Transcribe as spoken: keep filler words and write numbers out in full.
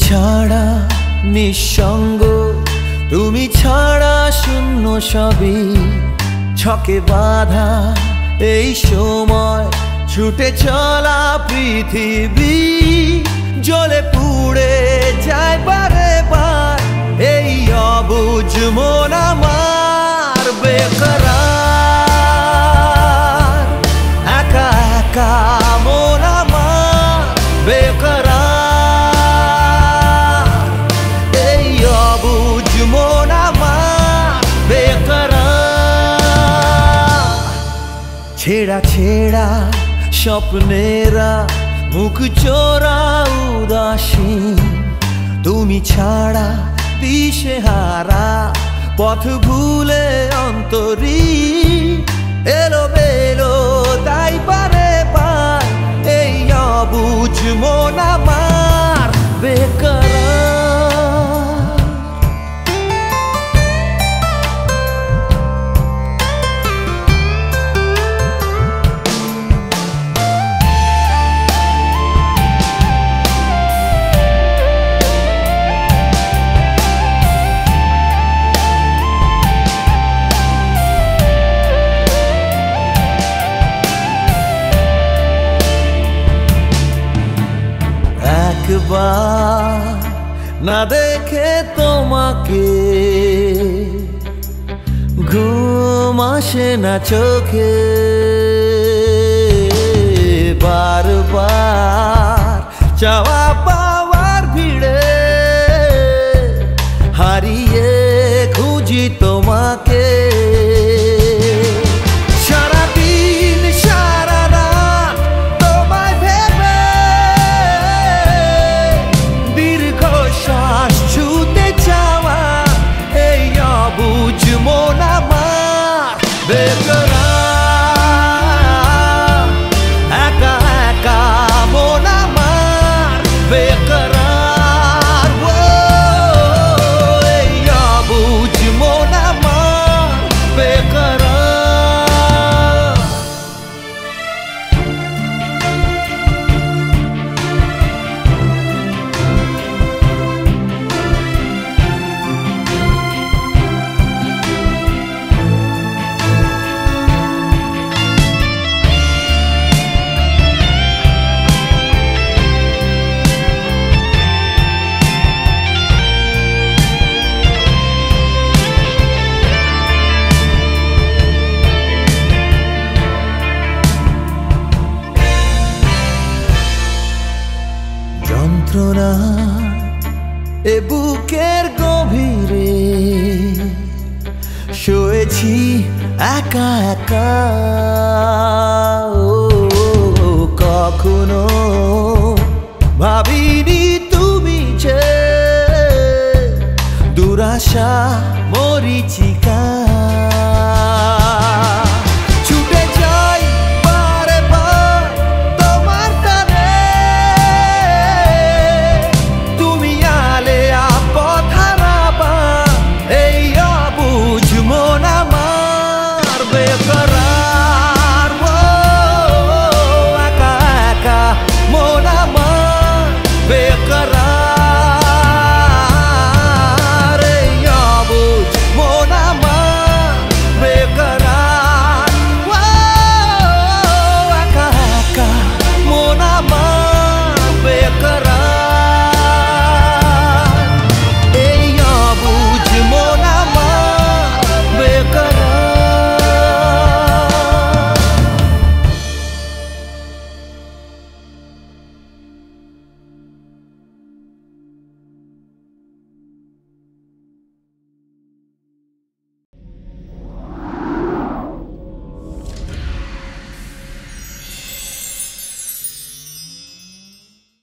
छाड़ा निसंग तुमी छाड़ा शून्य सबी छके बाधा एई समय छूटे चला पृथिवी जले पुड़े जाए बारे बार एई अबुझ मन आमार बेकरार एका एका मन आमार बेकरार छेड़ा छेड़ा स्वप्नेरा मुख चोरा उदासी तुमी छाड़ा दिशेहारा पथ भूले अंतरी एलो बेलो दाई पारे पार एई अबुझ मन आमार बेकरार ना देखे तोमाके घुम आसे ना चोखे बार बार चावा पावार भिड़े हारिए खुजी तोमाके একা একা কখনো ভাবিনি তুমি যে দুরাশা মরিচিকা।